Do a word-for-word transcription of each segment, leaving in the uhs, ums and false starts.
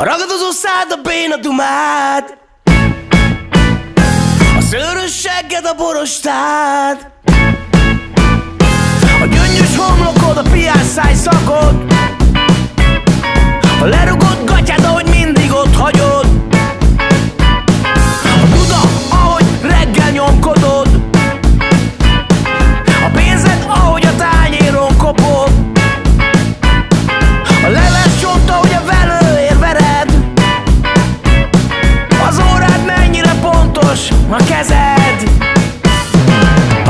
Рогата за усата би надумат, а сърът шега да поръщат. Gyöngyös homlokod, a piás száj szakod, lerugod gatyád, ahogy mindig ott hagyod. A Buda, ahogy reggel nyomkodod, a pénzed, ahogy a tányéron kopod. A leves csont, ahogy a velőért vered, az órád mennyire pontos a kezed.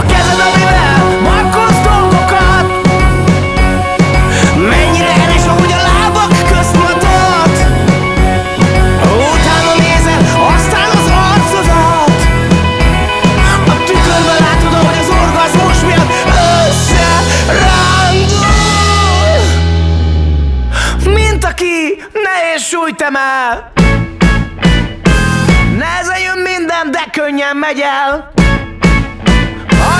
A kezed, amivel markolsz dolgokat, mennyire eres, ahogy a lábak közt mutat. Utána nézed, aztán az arcodat, a tükörben látod, ahogy az orgazmus miatt összerándul, mint aki nehéz súlyt emel. Nehezen jön minden, de könnyen megy el.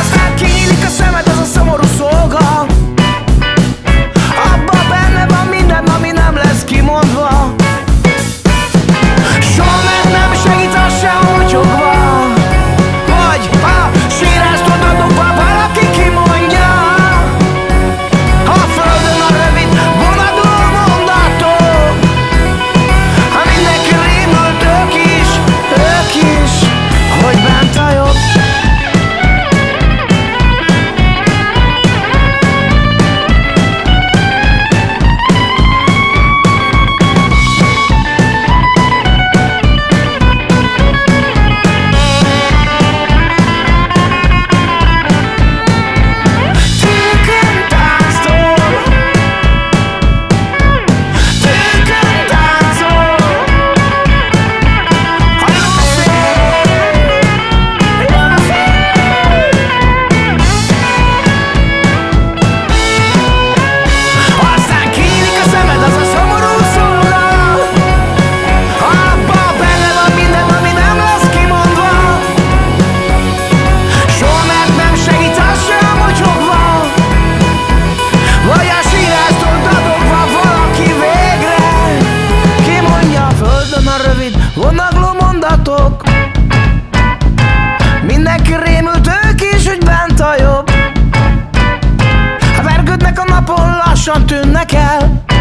Aztán kinyílik a szemed, ez a szomorú szolga, abban benne van minden, ami nem lesz kimondva. Soha meg nem segít az se, hogy húgva, vagy ha sírást odadobva valaki kimondja. A földön a rövid vonadó mondatok, ha mindenki rémült, ők is, ők is, hogy bent a jobb. Lassan tűnnek el.